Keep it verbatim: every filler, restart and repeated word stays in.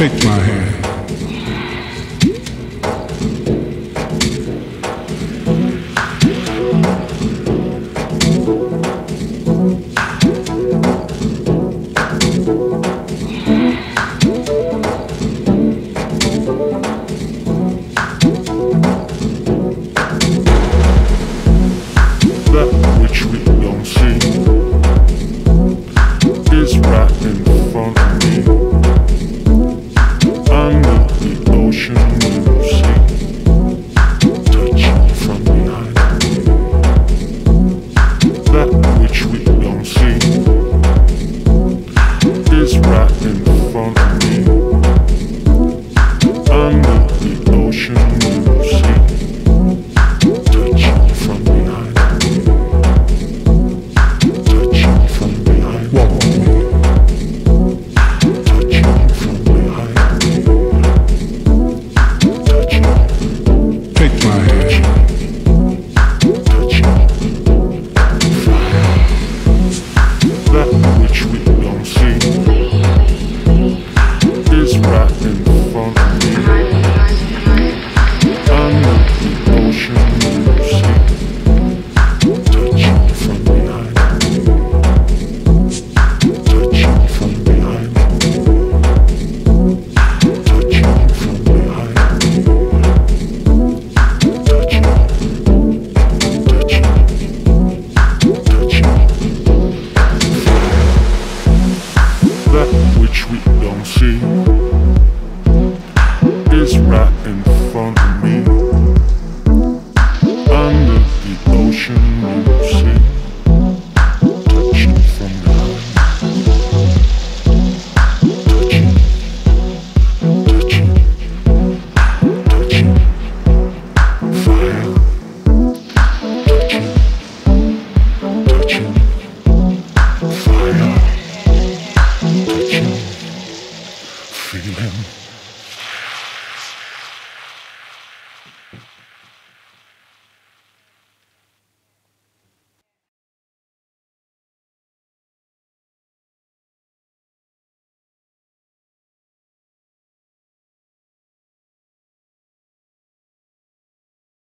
Take my hand. Feel him.